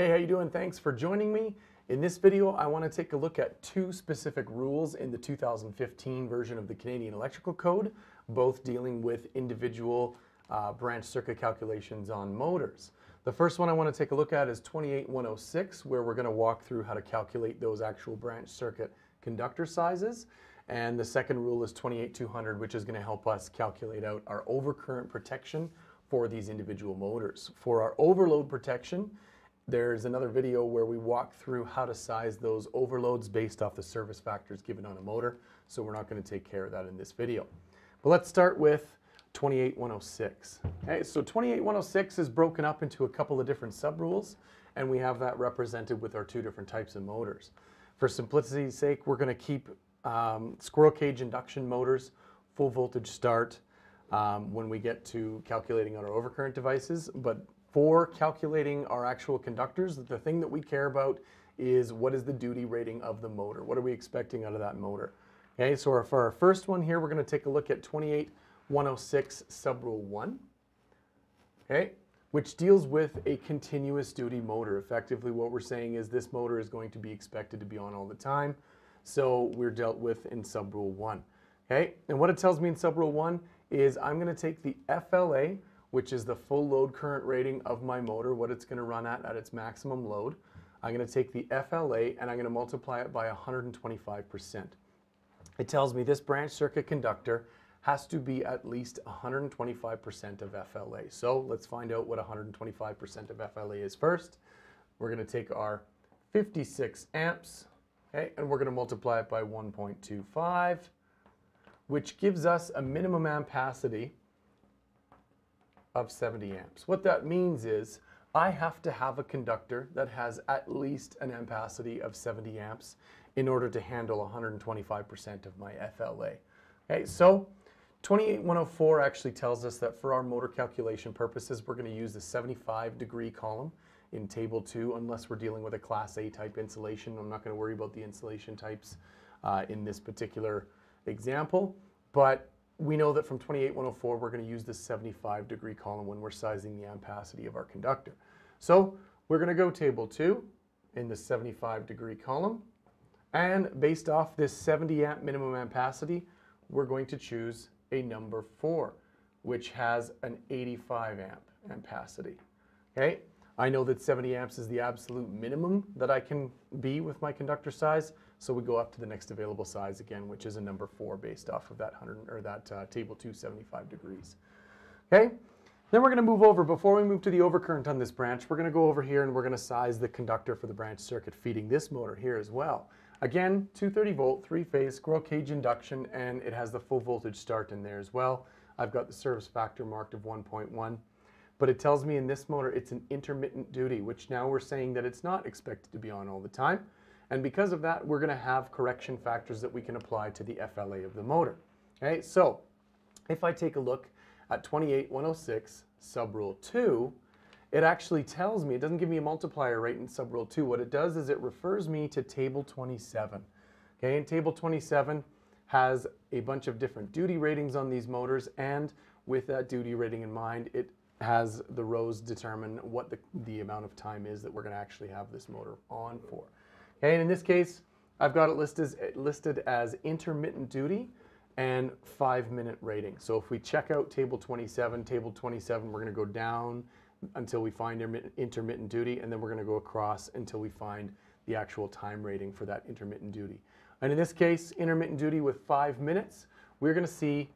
Hey, how you doing? Thanks for joining me. In this video, I want to take a look at two specific rules in the 2015 version of the Canadian Electrical Code, both dealing with individual branch circuit calculations on motors. The first one I want to take a look at is 28106, where we're going to walk through how to calculate those actual branch circuit conductor sizes. And the second rule is 28200, which is going to help us calculate out our overcurrent protection for these individual motors. For our overload protection, there's another video where we walk through how to size those overloads based off the service factors given on a motor, so we're not going to take care of that in this video. But let's start with 28106. Okay, so 28106 is broken up into a couple of different subrules, and we have that represented with our two different types of motors. For simplicity's sake, we're going to keep squirrel cage induction motors, full voltage start when we get to calculating on our overcurrent devices, but for calculating our actual conductors, the thing that we care about is what is the duty rating of the motor? What are we expecting out of that motor? Okay, so for our first one here, we're going to take a look at 28106 subrule 1, okay, which deals with a continuous duty motor. Effectively, what we're saying is this motor is going to be expected to be on all the time, so we're dealt with in subrule 1. Okay, and what it tells me in subrule 1 is I'm going to take the FLA, which is the full load current rating of my motor, what it's going to run at its maximum load. I'm going to take the FLA and I'm going to multiply it by 125%. It tells me this branch circuit conductor has to be at least 125% of FLA. So let's find out what 125% of FLA is first. We're going to take our 56 amps, okay, and we're going to multiply it by 1.25, which gives us a minimum ampacity of 70 amps. What that means is I have to have a conductor that has at least an ampacity of 70 amps in order to handle 125% of my FLA. Okay, so 28104 actually tells us that for our motor calculation purposes, we're going to use the 75 degree column in Table 2 unless we're dealing with a Class A type insulation. I'm not going to worry about the insulation types in this particular example, but we know that from 28104, we're going to use the 75 degree column when we're sizing the ampacity of our conductor. So we're going to go Table 2 in the 75 degree column. And based off this 70 amp minimum ampacity, we're going to choose a number 4, which has an 85 amp ampacity. Okay, I know that 70 amps is the absolute minimum that I can be with my conductor size, so we go up to the next available size again, which is a number 4 based off of that Table 2 75 degrees. Okay, then we're going to move over. Before we move to the overcurrent on this branch, we're going to go over here and we're going to size the conductor for the branch circuit feeding this motor here as well. Again, 230 volt, 3-phase, squirrel cage induction, and it has the full voltage start in there as well. I've got the service factor marked of 1.1. But it tells me in this motor it's an intermittent duty, which now we're saying that it's not expected to be on all the time. And because of that, we're going to have correction factors that we can apply to the FLA of the motor. Okay, so if I take a look at 28106 subrule 2, it actually tells me, it doesn't give me a multiplier rate in subrule 2. What it does is it refers me to Table 27. Okay, and Table 27 has a bunch of different duty ratings on these motors, and with that duty rating in mind, it has the rows determine what the amount of time is that we're going to actually have this motor on for. Okay, and in this case, I've got it listed as intermittent duty and 5-minute rating. So if we check out Table 27, we're going to go down until we find intermittent duty, and then we're going to go across until we find the actual time rating for that intermittent duty. And in this case, intermittent duty with 5 minutes, we're going to see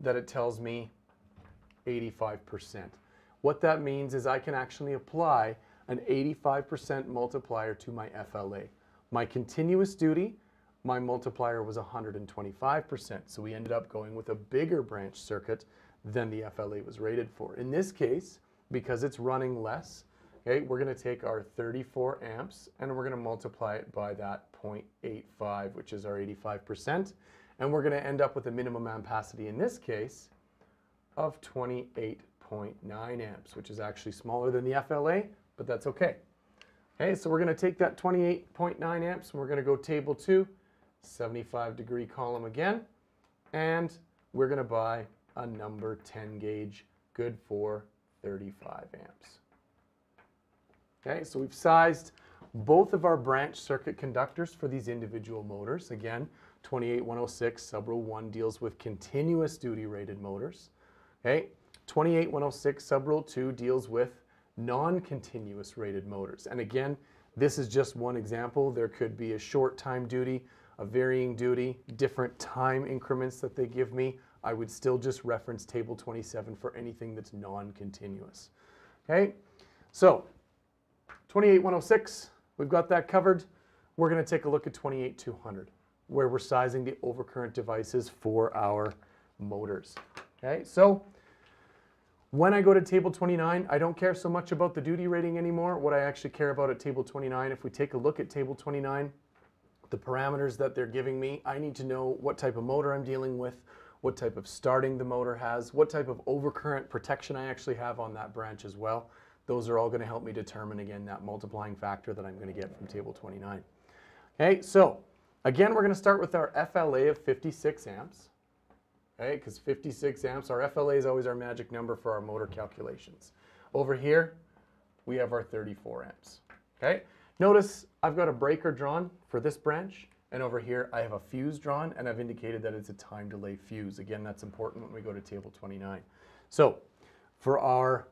that it tells me 85%. What that means is I can actually apply an 85% multiplier to my FLA. My continuous duty, my multiplier was 125%, so we ended up going with a bigger branch circuit than the FLA was rated for. In this case, because it's running less, okay, we're going to take our 34 amps and we're going to multiply it by that 0.85, which is our 85%, and we're going to end up with a minimum ampacity in this case of 28.9 amps, which is actually smaller than the FLA, but that's okay. Okay, so we're going to take that 28.9 amps and we're going to go Table 2, 75 degree column again, and we're going to buy a number 10 gauge, good for 35 amps. Okay, so we've sized both of our branch circuit conductors for these individual motors. Again, 28106 subrule 1 deals with continuous duty rated motors. Okay, 28106 subrule 2 deals with non-continuous rated motors. And again, this is just one example. There could be a short time duty, a varying duty, different time increments that they give me. I would still just reference Table 27 for anything that's non-continuous. Okay, so 28106, we've got that covered. We're going to take a look at 28200, where we're sizing the overcurrent devices for our motors. Okay, so when I go to Table 29, I don't care so much about the duty rating anymore. What I actually care about at Table 29, if we take a look at Table 29, the parameters that they're giving me, I need to know what type of motor I'm dealing with, what type of starting the motor has, what type of overcurrent protection I actually have on that branch as well. Those are all going to help me determine, again, that multiplying factor that I'm going to get from Table 29. Okay, so again, we're going to start with our FLA of 56 amps. Okay, because 56 amps, our FLA is always our magic number for our motor calculations. Over here, we have our 34 amps. Okay, notice I've got a breaker drawn for this branch, and over here I have a fuse drawn, and I've indicated that it's a time delay fuse. Again, that's important when we go to Table 29. So for our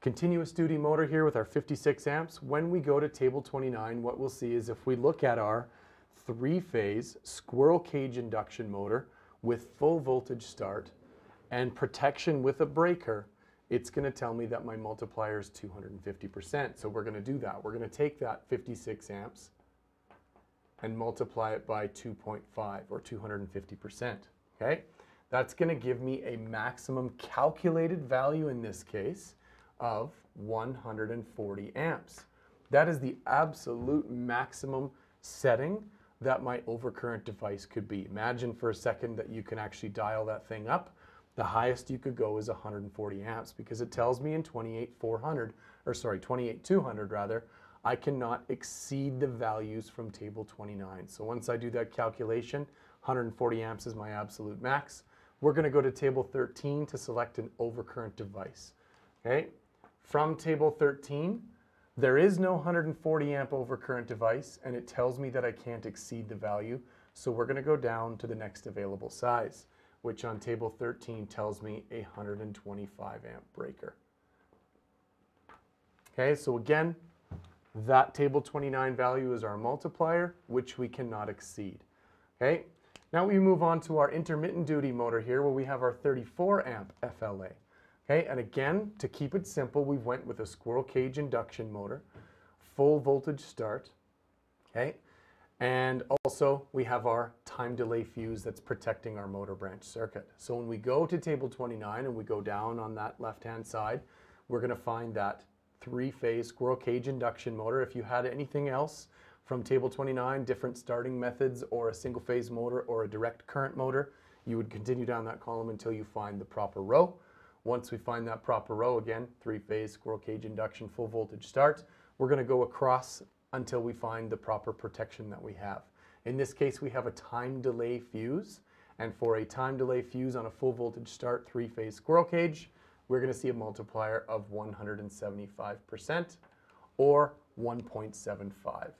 continuous duty motor here with our 56 amps, when we go to Table 29, what we'll see is if we look at our three-phase squirrel cage induction motor with full voltage start and protection with a breaker, it's going to tell me that my multiplier is 250%. So we're going to do that. We're going to take that 56 amps and multiply it by 2.5 or 250%. Okay, that's going to give me a maximum calculated value in this case of 140 amps. That is the absolute maximum setting that my overcurrent device could be. Imagine for a second that you can actually dial that thing up. The highest you could go is 140 amps, because it tells me in 28200 rather, I cannot exceed the values from Table 29. So once I do that calculation, 140 amps is my absolute max. We're going to go to Table 13 to select an overcurrent device. Okay, from Table 13, there is no 140 amp overcurrent device, and it tells me that I can't exceed the value. So we're going to go down to the next available size, which on Table 13 tells me a 125 amp breaker. Okay, so again, that Table 29 value is our multiplier, which we cannot exceed. Okay, now we move on to our intermittent duty motor here, where we have our 34 amp FLA. Okay, and again, to keep it simple, we went with a squirrel cage induction motor, full voltage start, okay, and also we have our time delay fuse that's protecting our motor branch circuit. So when we go to Table 29 and we go down on that left-hand side, we're going to find that three-phase squirrel cage induction motor. If you had anything else from Table 29, different starting methods or a single-phase motor or a direct current motor, you would continue down that column until you find the proper row. Once we find that proper row, again, three-phase squirrel cage induction, full voltage start, we're going to go across until we find the proper protection that we have. In this case, we have a time delay fuse, and for a time delay fuse on a full voltage start three-phase squirrel cage, we're going to see a multiplier of 175% or 1.75.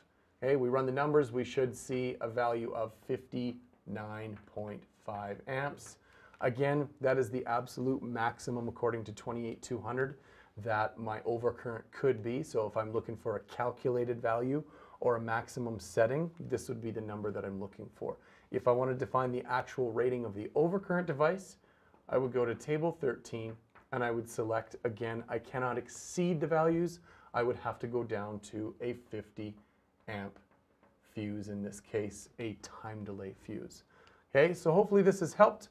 Okay, we run the numbers, we should see a value of 59.5 amps. Again, that is the absolute maximum according to 28200 that my overcurrent could be. So if I'm looking for a calculated value or a maximum setting, this would be the number that I'm looking for. If I wanted to find the actual rating of the overcurrent device, I would go to Table 13 and I would select, again, I cannot exceed the values. I would have to go down to a 50 amp fuse, in this case, a time delay fuse. Okay, so hopefully this has helped.